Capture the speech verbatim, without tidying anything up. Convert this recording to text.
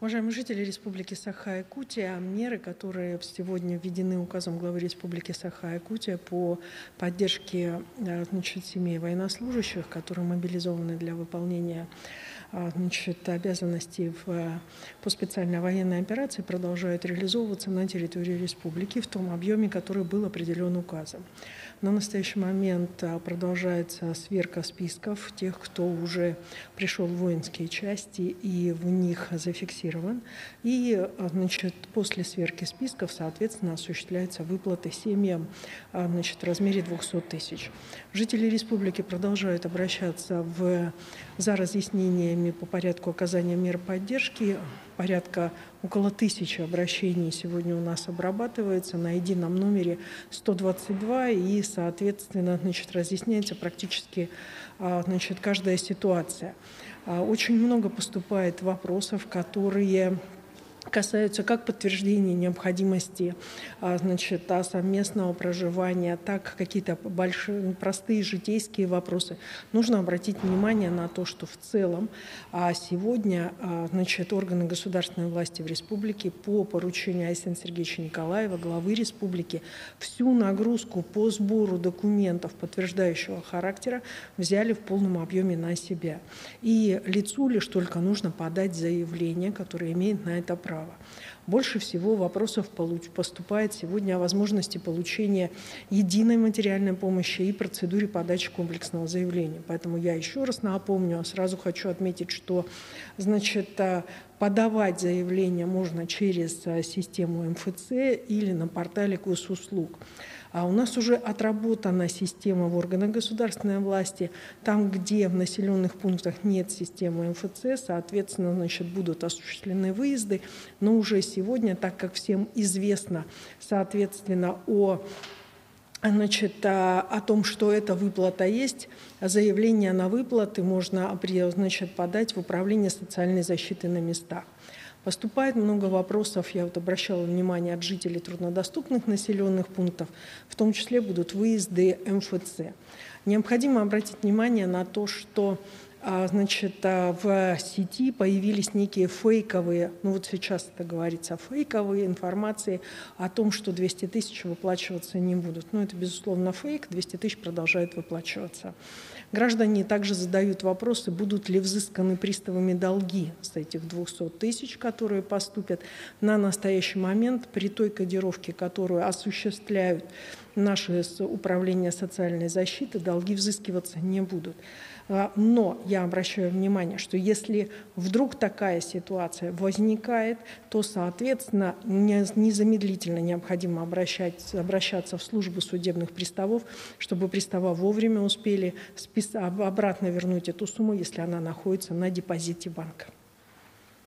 Уважаемые жители Республики Саха-Якутия, меры, которые сегодня введены указом главы Республики Саха-Якутия по поддержке, значит, семей военнослужащих, которые мобилизованы для выполнения, значит, обязанностей в, по специальной военной операции, продолжают реализовываться на территории республики в том объеме, который был определен указом. На настоящий момент продолжается сверка списков тех, кто уже пришел в воинские части и в них зафиксирован. И, значит, после сверки списков, соответственно, осуществляются выплаты семьям, значит, в размере двухсот тысяч. Жители республики продолжают обращаться в, за разъяснениями по порядку оказания мер поддержки. Порядка около тысячи обращений сегодня у нас обрабатывается на едином номере сто двадцать два, и, соответственно, значит, разъясняется практически, значит, каждая ситуация. Очень много поступает вопросов, которые касаются как подтверждения необходимости, значит, совместного проживания, так какие-то большие, простые житейские вопросы. Нужно обратить внимание на то, что в целом сегодня, значит, органы государственной власти в республике по поручению Айсена Сергеевича Николаева, главы республики, всю нагрузку по сбору документов подтверждающего характера взяли в полном объеме на себя. И лицу лишь только нужно подать заявление, которое имеет на это право. Больше всего вопросов поступает сегодня о возможности получения единой материальной помощи и процедуре подачи комплексного заявления. Поэтому я еще раз напомню, сразу хочу отметить, что, значит, подавать заявление можно через систему эм эф цэ или на портале госуслуг. А у нас уже отработана система в органах государственной власти. Там, где в населенных пунктах нет системы эм эф цэ, соответственно, значит, будут осуществлены выезды. Но уже сегодня, так как всем известно, соответственно, о... Значит, о том, что эта выплата есть, заявление на выплаты можно, значит, подать в Управление социальной защиты на местах. Поступает много вопросов, я вот обращала внимание, от жителей труднодоступных населенных пунктов, в том числе будут выезды эм эф цэ. Необходимо обратить внимание на то, что, значит, в сети появились некие фейковые, ну вот сейчас это говорится, фейковые информации о том, что двести тысяч выплачиваться не будут. Но это, безусловно, фейк, двести тысяч продолжает выплачиваться. Граждане также задают вопросы, будут ли взысканы приставами долги с этих двухсот тысяч, которые поступят. На настоящий момент при той кодировке, которую осуществляют наши управления социальной защиты, долги взыскиваться не будут. Но я обращаю внимание, что если вдруг такая ситуация возникает, то, соответственно, незамедлительно необходимо обращать, обращаться в службу судебных приставов, чтобы пристава вовремя успели обратно вернуть эту сумму, если она находится на депозите банка.